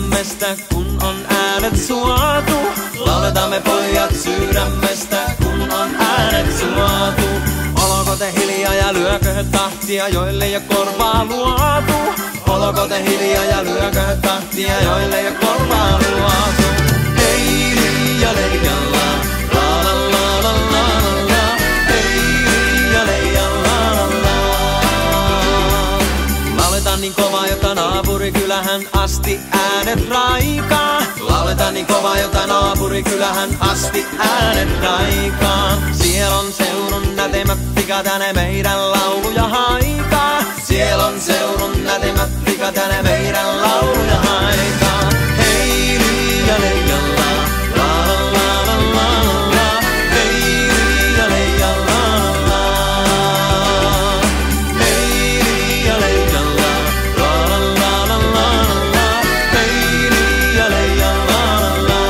sydämestä, kun on äänet suotu. Lauletaan me pojat sydämestä, kun on äänet suotu. Olko te hiljaa ja lyökö tahtia, joille ei oo korvaa luotu. Olko te hiljaa ja lyökö tahtia, joille ei oo korvaa luotu. Ei liian leikalla, la la la la la la. Ei liian leikalla, la la. Lauletaan niin kovaa, jotta naapurikylähän asti äänet raikaa. Lauletaan niin kovaa, jotta naapurikylähän asti äänet raikaa. Siellä on seudun nätemät pikat ja ne meidän lauluja haikaa. Siellä on seudun nätemät pikat ja ne meidän lauluja haikaa. Hei liian leikalla, la la la la la la. Hei liian leikalla, la la. Hei liian leikalla, la la la la la la. Hei liian leikalla, la la.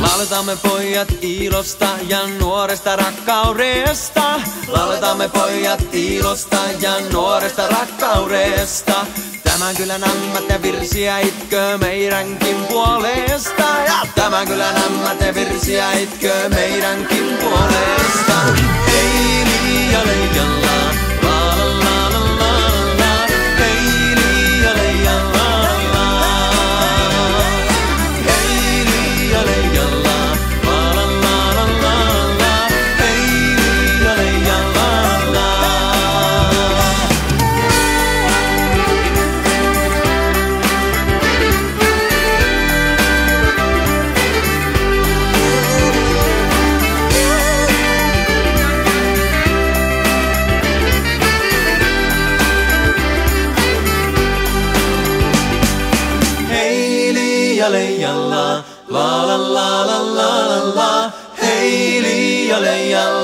Lauletaan me pojat ilosta ja nuoresta rakkaudesta. Lauletaan me pojat ilosta ja nuoresta rakkaudesta. Tämän kylän ämmät ja virsiä itkö meidänkin puolesta. Ja tämän kylän ämmät ja virsiä itkö meidänkin puolesta. Ei liian leikalla, la la la la la la. Ei liian leikalla, la la. Ei liian leikalla. La la la la la la la, hey li ya la.